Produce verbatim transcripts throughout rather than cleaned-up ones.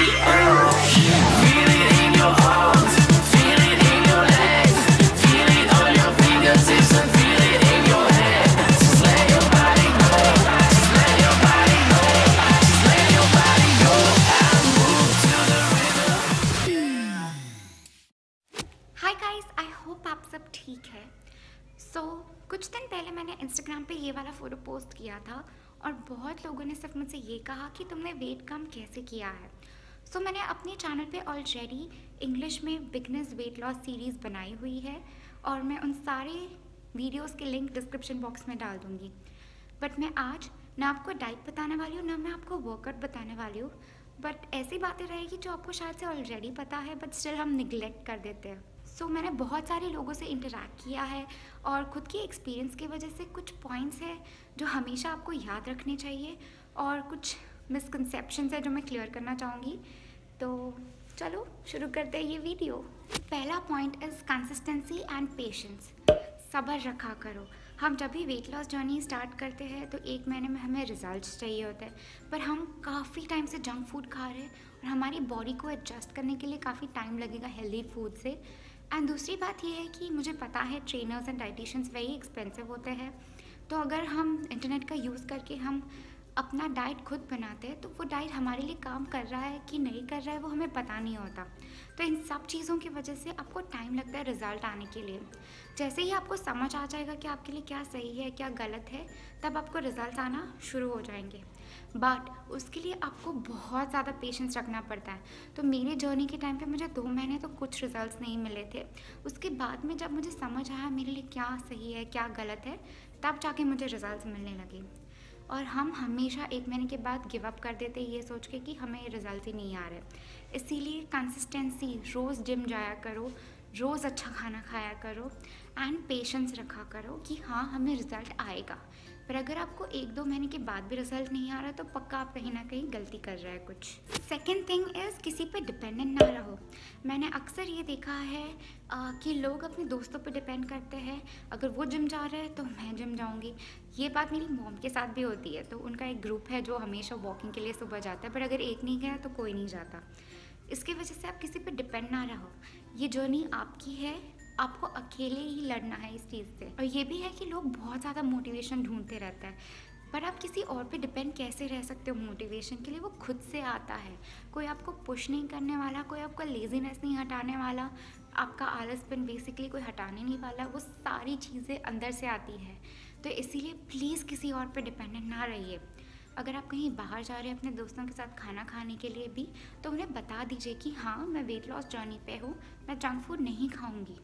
it all. Feel it in your arms, feel it in your legs, feel it on your fingertips and feel it in your head. Just let your body go, just let your body go, just let your body go. I move to the rhythm. Hi guys, I hope आप सब ठीक हैं. So कुछ दिन पहले मैंने Instagram पे ये वाला फोटो पोस्ट किया था और बहुत लोगों ने सिर्फ मुझसे ये कहा कि तुमने वेट कम कैसे किया है. सो so, मैंने अपने चैनल पे ऑलरेडी इंग्लिश में बिगनर्स वेट लॉस सीरीज़ बनाई हुई है और मैं उन सारे वीडियोस के लिंक डिस्क्रिप्शन बॉक्स में डाल दूँगी. बट मैं आज ना आपको डाइट बताने वाली हूँ ना मैं आपको वर्कआउट बताने वाली हूँ, बट ऐसी बातें रहेगी जो आपको शायद से ऑलरेडी पता है बट स्टिल हम निगलेक्ट कर देते हैं. सो so, मैंने बहुत सारे लोगों से इंटरेक्ट किया है और ख़ुद की एक्सपीरियंस की वजह से कुछ पॉइंट्स हैं जो हमेशा आपको याद रखने चाहिए और कुछ मिसकंसेप्शंस है जो मैं क्लियर करना चाहूँगी. तो चलो शुरू करते हैं ये वीडियो. पहला point is consistency and patience. सब्र रखा करो. हम जब भी वेट लॉस जर्नी स्टार्ट करते हैं तो एक महीने में हमें रिजल्ट्स चाहिए होते हैं, पर हम काफ़ी टाइम से जंक फूड खा रहे हैं और हमारी बॉडी को एडजस्ट करने के लिए काफ़ी टाइम लगेगा हेल्दी फूड से. एंड दूसरी बात यह है कि मुझे पता है trainers and dietitians very expensive होते हैं, तो अगर हम इंटरनेट का यूज़ करके हम अपना डाइट खुद बनाते हैं तो वो डाइट हमारे लिए काम कर रहा है कि नहीं कर रहा है वो हमें पता नहीं होता. तो इन सब चीज़ों की वजह से आपको टाइम लगता है रिज़ल्ट आने के लिए. जैसे ही आपको समझ आ जाएगा कि आपके लिए क्या सही है क्या गलत है तब आपको रिज़ल्ट आना शुरू हो जाएंगे, बट उसके लिए आपको बहुत ज़्यादा पेशेंस रखना पड़ता है. तो मेरे जर्नी के टाइम पे मुझे दो महीने तो कुछ रिज़ल्ट नहीं मिले थे. उसके बाद में जब मुझे समझ आया मेरे लिए क्या सही है क्या गलत है तब जाके मुझे रिज़ल्ट मिलने लगे. और हम हमेशा एक महीने के बाद गिव अप कर देते ये सोच के कि हमें रिज़ल्ट ही नहीं आ रहे. इसीलिए कंसिस्टेंसी, रोज़ जिम जाया करो, रोज़ अच्छा खाना खाया करो एंड पेशेंस रखा करो कि हाँ हमें रिज़ल्ट आएगा. पर अगर आपको एक दो महीने के बाद भी रिज़ल्ट नहीं आ रहा तो पक्का आप कहीं ना कहीं गलती कर रहे हैं कुछ. सेकेंड थिंग इज़ किसी पे डिपेंडेंट ना रहो. मैंने अक्सर ये देखा है आ, कि लोग अपने दोस्तों पे डिपेंड करते हैं. अगर वो जिम जा रहे हैं तो मैं जिम जाऊँगी. ये बात मेरी मॉम के साथ भी होती है. तो उनका एक ग्रुप है जो हमेशा वॉकिंग के लिए सुबह जाता है, पर अगर एक नहीं गया तो कोई नहीं जाता. इसकी वजह से आप किसी पे डिपेंड ना रहो. ये जर्नी आपकी है, आपको अकेले ही लड़ना है इस चीज़ से. और ये भी है कि लोग बहुत ज़्यादा मोटिवेशन ढूंढते रहता है, पर आप किसी और पे डिपेंड कैसे रह सकते हो मोटिवेशन के लिए? वो खुद से आता है. कोई आपको पुश नहीं करने वाला, कोई आपका लेजीनेस नहीं हटाने वाला, आपका आलसपन बेसिकली कोई हटाने नहीं वाला. वो सारी चीज़ें अंदर से आती है. तो इसीलिए प्लीज़ किसी और पे डिपेंडेंट ना रहिए. अगर आप कहीं बाहर जा रहे हैं अपने दोस्तों के साथ खाना खाने के लिए भी तो उन्हें बता दीजिए कि हाँ मैं वेट लॉस जर्नी पे हूँ, मैं जंक फूड नहीं खाऊँगी.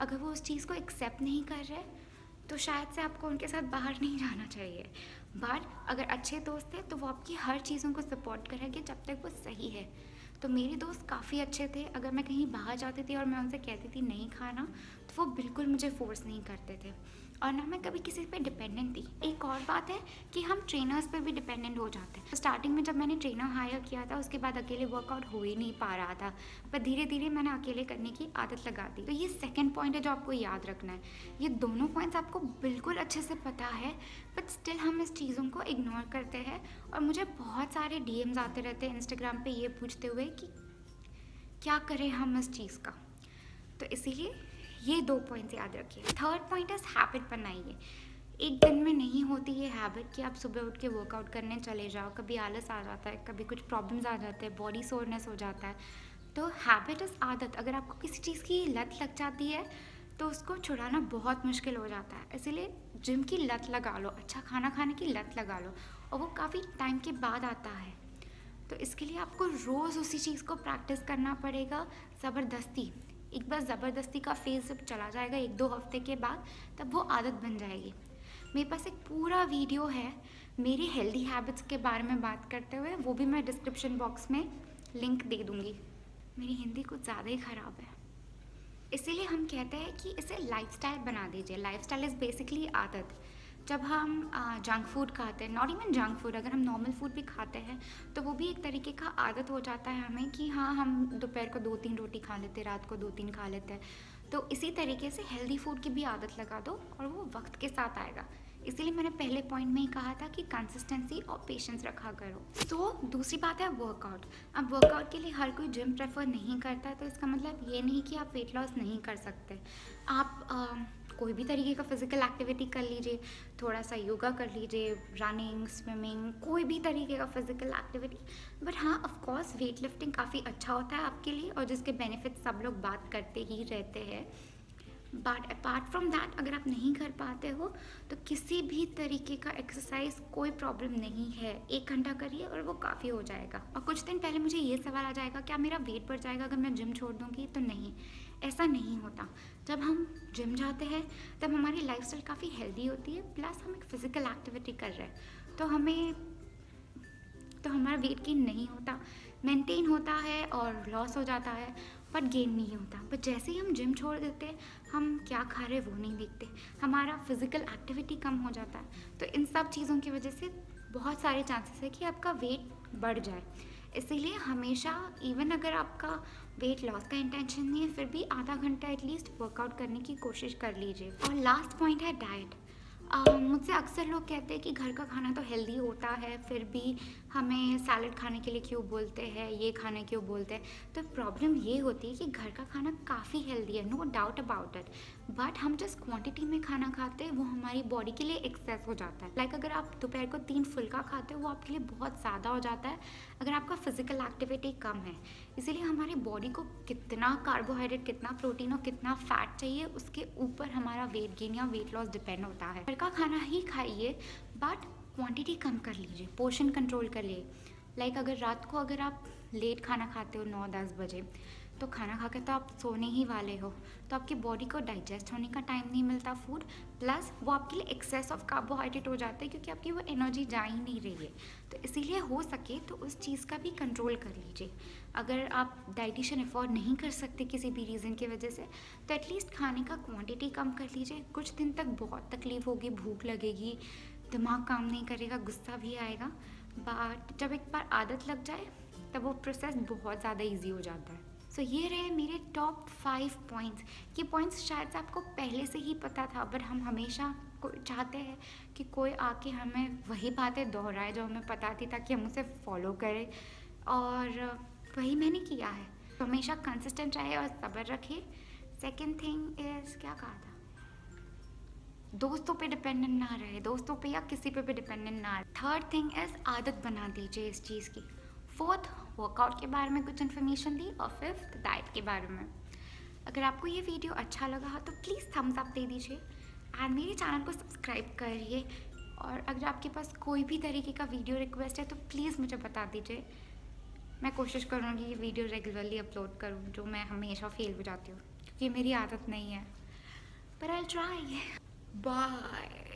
अगर वो उस चीज़ को एक्सेप्ट नहीं कर रहे तो शायद से आपको उनके साथ बाहर नहीं जाना चाहिए. बट अगर अच्छे दोस्त हैं तो वो आपकी हर चीज़ों को सपोर्ट करेंगे जब तक वो सही है. तो मेरे दोस्त काफ़ी अच्छे थे. अगर मैं कहीं बाहर जाती थी और मैं उनसे कहती थी नहीं खाना तो वो बिल्कुल मुझे फोर्स नहीं करते थे और ना मैं कभी किसी पे डिपेंडेंट थी. एक और बात है कि हम ट्रेनर्स पे भी डिपेंडेंट हो जाते हैं. स्टार्टिंग में जब मैंने ट्रेनर हायर किया था उसके बाद अकेले वर्कआउट हो ही नहीं पा रहा था, पर धीरे धीरे मैंने अकेले करने की आदत लगा दी. तो ये सेकंड पॉइंट है जो आपको याद रखना है. ये दोनों पॉइंट्स आपको बिल्कुल अच्छे से पता है, बट स्टिल हम इस चीज़ों को इग्नोर करते हैं. और मुझे बहुत सारे डी एम्स आते रहते हैं इंस्टाग्राम पर ये पूछते हुए कि क्या करें हम इस चीज़ का. तो इसीलिए ये दो पॉइंट्स याद रखिए. थर्ड पॉइंट इज़ हैबिट बनाइए. एक दिन में नहीं होती ये हैबिट कि आप सुबह उठ के वर्कआउट करने चले जाओ. कभी आलस आ जाता है, कभी कुछ प्रॉब्लम्स आ जाते हैं, बॉडी सोरनेस हो जाता है. तो हैबिट इज़ आदत. अगर आपको किसी चीज़ की लत लग जाती है तो उसको छुड़ाना बहुत मुश्किल हो जाता है. इसीलिए जिम की लत लगा लो, अच्छा खाना खाने की लत लगा लो, और वो काफ़ी टाइम के बाद आता है. तो इसके लिए आपको रोज़ उसी चीज़ को प्रैक्टिस करना पड़ेगा ज़बरदस्ती. एक बार ज़बरदस्ती का फेज़ जब चला जाएगा एक दो हफ्ते के बाद तब वो आदत बन जाएगी. मेरे पास एक पूरा वीडियो है मेरी हेल्दी हैबिट्स के बारे में बात करते हुए, वो भी मैं डिस्क्रिप्शन बॉक्स में लिंक दे दूँगी. मेरी हिंदी कुछ ज़्यादा ही ख़राब है. इसीलिए हम कहते हैं कि इसे लाइफस्टाइल बना दीजिए। लाइफस्टाइल इज़ बेसिकली आदत। जब हम जंक फूड खाते हैं, नॉट इवन जंक फूड, अगर हम नॉर्मल फूड भी खाते हैं तो वो भी एक तरीके का आदत हो जाता है हमें कि हाँ, हम दोपहर को दो तीन रोटी खा लेते हैं, रात को दो तीन खा लेते हैं। तो इसी तरीके से हेल्दी फूड की भी आदत लगा दो और वो वक्त के साथ आएगा। इसीलिए मैंने पहले पॉइंट में ही कहा था कि कंसिस्टेंसी और पेशेंस रखा करो। तो so, दूसरी बात है वर्कआउट। अब वर्कआउट के लिए हर कोई जिम प्रेफर नहीं करता है, तो इसका मतलब ये नहीं कि आप वेट लॉस नहीं कर सकते। आप आ, कोई भी तरीके का फिजिकल एक्टिविटी कर लीजिए, थोड़ा सा योगा कर लीजिए, रनिंग, स्विमिंग, कोई भी तरीके का फिजिकल एक्टिविटी। बट हाँ, ऑफकोर्स वेट लिफ्टिंग काफ़ी अच्छा होता है आपके लिए और जिसके बेनिफिट सब लोग बात करते ही रहते हैं। बट अपार्ट फ्रॉम दैट, अगर आप नहीं कर पाते हो तो किसी भी तरीके का एक्सरसाइज कोई प्रॉब्लम नहीं है। एक घंटा करिए और वो काफ़ी हो जाएगा। और कुछ दिन पहले मुझे ये सवाल आ जाएगा, क्या मेरा वेट बढ़ जाएगा अगर मैं जिम छोड़ दूँगी? तो नहीं, ऐसा नहीं होता। जब हम जिम जाते हैं तब हमारी लाइफस्टाइल काफ़ी हेल्दी होती है, प्लस हम एक फ़िज़िकल एक्टिविटी कर रहे हैं तो हमें तो हमारा वेट गेन नहीं होता, मेंटेन होता है और लॉस हो जाता है बट गेन नहीं होता। बट जैसे ही हम जिम छोड़ देते हैं, हम क्या खा रहे वो नहीं देखते, हमारा फिज़िकल एक्टिविटी कम हो जाता है। तो इन सब चीज़ों की वजह से बहुत सारे चांसेस है कि आपका वेट बढ़ जाए। इसीलिए हमेशा, इवन अगर आपका वेट लॉस का इंटेंशन नहीं है, फिर भी आधा घंटा एटलीस्ट वर्कआउट करने की कोशिश कर लीजिए। और लास्ट पॉइंट है डाइट। Uh, मुझसे अक्सर लोग कहते हैं कि घर का खाना तो हेल्दी होता है, फिर भी हमें सैलड खाने के लिए क्यों बोलते हैं, ये खाने क्यों बोलते हैं। तो प्रॉब्लम ये होती है कि घर का खाना काफ़ी हेल्दी है, no doubt about it, but हम जिस क्वांटिटी में खाना खाते हैं वो हमारी बॉडी के लिए एक्सेस हो जाता है। लाइक like, अगर आप दोपहर को तीन फुल्का खाते हो वो आपके लिए बहुत ज़्यादा हो जाता है अगर आपका फिजिकल एक्टिविटी कम है। इसीलिए हमारी बॉडी को कितना कार्बोहाइड्रेट, कितना प्रोटीन और कितना फैट चाहिए, उसके ऊपर हमारा वेट गेन या वेट लॉस डिपेंड होता है। घर का खाना ही खाइए बट क्वांटिटी कम कर लीजिए, पोर्शन कंट्रोल कर लीजिए। लाइक अगर रात को अगर आप लेट खाना खाते हो नौ दस बजे, तो खाना खा के तो आप सोने ही वाले हो, तो आपकी बॉडी को डाइजेस्ट होने का टाइम नहीं मिलता फूड, प्लस वो आपके लिए एक्सेस ऑफ कार्बोहाइड्रेट हो जाता है क्योंकि आपकी वो एनर्जी जा ही नहीं रही है। तो इसीलिए हो सके तो उस चीज़ का भी कंट्रोल कर लीजिए। अगर आप डाइटिशियन अफोर्ड नहीं कर सकते किसी भी रीज़न की वजह से, तो एटलीस्ट खाने का क्वांटिटी कम कर लीजिए। कुछ दिन तक बहुत तकलीफ होगी, भूख लगेगी, दिमाग काम नहीं करेगा, गुस्सा भी आएगा, बट जब एक बार आदत लग जाए तब वो प्रोसेस बहुत ज़्यादा ईजी हो जाता है। सो so, ये रहे मेरे टॉप फाइव पॉइंट्स। ये पॉइंट्स शायद से आपको पहले से ही पता था, बट हम हमेशा चाहते हैं कि कोई आके हमें वही बातें दोहराए जो हमें पता थी, ताकि हम उसे फॉलो करें, और वही मैंने किया है। तो हमेशा कंसिस्टेंट रहे और सब्र रखे। सेकेंड थिंग इज़, क्या कहा था, दोस्तों पे डिपेंडेंट ना रहे, दोस्तों पे या किसी पे भी डिपेंडेंट ना रहे। थर्ड थिंग इज़, आदत बना दीजिए इस चीज़ की। फोर्थ, वर्कआउट के बारे में कुछ इन्फॉर्मेशन दी, और फिफ्थ, डाइट के बारे में। अगर आपको ये वीडियो अच्छा लगा तो प्लीज़ थम्स अप दे दीजिए एंड मेरे चैनल को सब्सक्राइब करिए। और अगर आपके पास कोई भी तरीके का वीडियो रिक्वेस्ट है तो प्लीज़ मुझे बता दीजिए, मैं कोशिश करूँगी ये वीडियो रेगुलरली अपलोड करूँ, जो मैं हमेशा फेल हो जाती हूँ क्योंकि मेरी आदत नहीं है, पर आई विल ट्राई। बाय।